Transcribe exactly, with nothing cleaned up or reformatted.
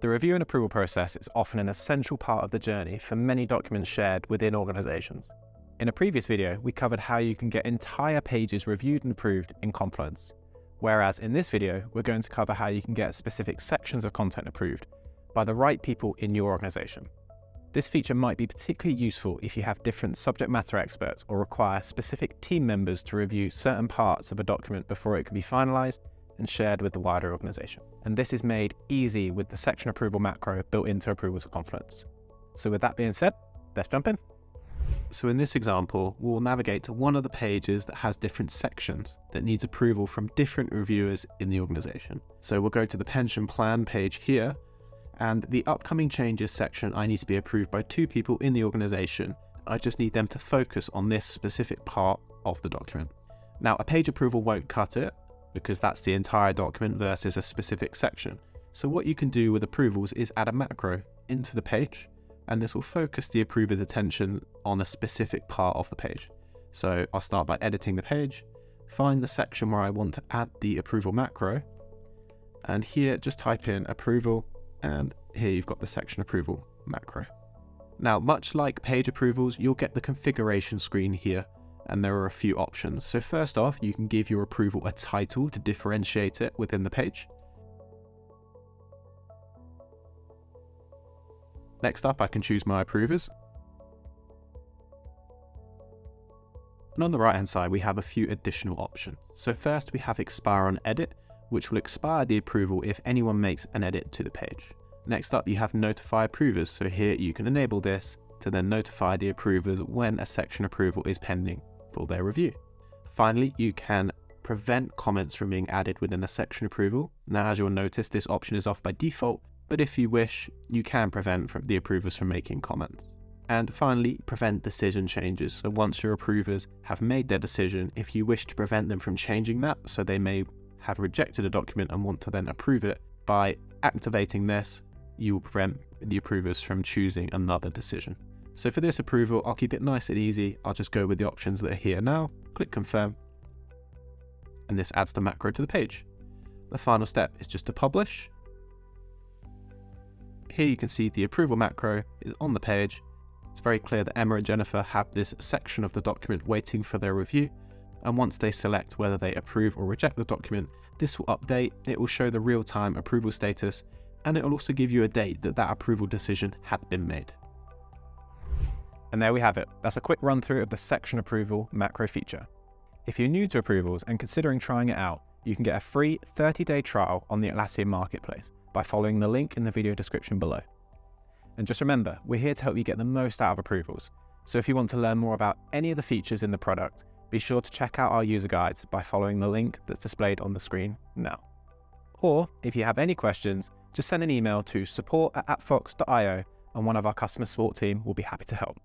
The review and approval process is often an essential part of the journey for many documents shared within organizations. In a previous video, we covered how you can get entire pages reviewed and approved in Confluence. Whereas in this video, we're going to cover how you can get specific sections of content approved by the right people in your organization. This feature might be particularly useful if you have different subject matter experts or require specific team members to review certain parts of a document before it can be finalized and shared with the wider organization. And this is made easy with the section approval macro built into Approvals for Confluence. So with that being said, let's jump in. So in this example, we'll navigate to one of the pages that has different sections that needs approval from different reviewers in the organization. So we'll go to the pension plan page here, and the upcoming changes section, I need to be approved by two people in the organization. I just need them to focus on this specific part of the document. Now, a page approval won't cut it because that's the entire document versus a specific section. So what you can do with approvals is add a macro into the page, and this will focus the approver's attention on a specific part of the page. So I'll start by editing the page, find the section where I want to add the approval macro, and here just type in approval, and here you've got the section approval macro. Now, much like page approvals, you'll get the configuration screen here, and there are a few options. So first off, you can give your approval a title to differentiate it within the page. Next up, I can choose my approvers. And on the right hand side, we have a few additional options. So first we have expire on edit, which will expire the approval if anyone makes an edit to the page. Next up, you have notify approvers. So here you can enable this to then notify the approvers when a section approval is pending for their review. Finally, you can prevent comments from being added within a section approval. Now, as you'll notice, this option is off by default, but if you wish, you can prevent the approvers from making comments. And finally, prevent decision changes. So once your approvers have made their decision, if you wish to prevent them from changing that, so they may have rejected a document and want to then approve it, by activating this, you will prevent the approvers from choosing another decision. So for this approval, I'll keep it nice and easy. I'll just go with the options that are here now, click confirm, and this adds the macro to the page. The final step is just to publish. Here you can see the approval macro is on the page. It's very clear that Emma and Jennifer have this section of the document waiting for their review. And once they select whether they approve or reject the document, this will update. It will show the real-time approval status, and it will also give you a date that that approval decision had been made. And there we have it. That's a quick run through of the section approval macro feature. If you're new to approvals and considering trying it out, you can get a free thirty day trial on the Atlassian marketplace by following the link in the video description below. And just remember, we're here to help you get the most out of approvals. So if you want to learn more about any of the features in the product, be sure to check out our user guides by following the link that's displayed on the screen now. Or if you have any questions, just send an email to support at appfox dot i o and one of our customer support team will be happy to help.